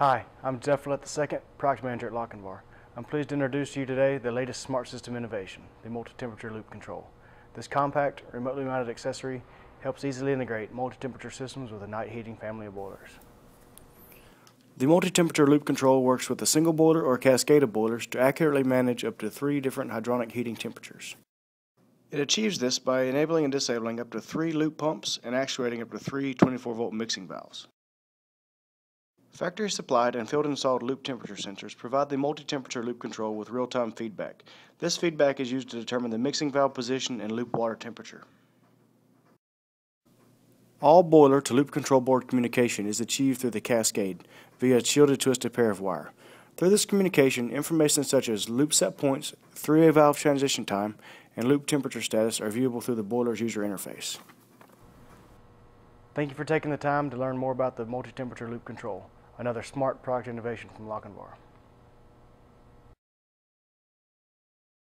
Hi, I'm Jeff Flett II, Product Manager at Lochinvar. I'm pleased to introduce to you today the latest smart system innovation, the multi-temperature loop control. This compact, remotely mounted accessory helps easily integrate multi-temperature systems with a night heating family of boilers. The multi-temperature loop control works with a single boiler or cascade of boilers to accurately manage up to 3 different hydronic heating temperatures. It achieves this by enabling and disabling up to 3 loop pumps and actuating up to 3 24-volt mixing valves. Factory supplied and field installed loop temperature sensors provide the multi-temperature loop control with real-time feedback. This feedback is used to determine the mixing valve position and loop water temperature. All boiler to loop control board communication is achieved through the cascade via a shielded twisted pair of wire. Through this communication, information such as loop set points, 3A valve transition time, and loop temperature status are viewable through the boiler's user interface. Thank you for taking the time to learn more about the multi-temperature loop control, another smart product innovation from Lochinvar.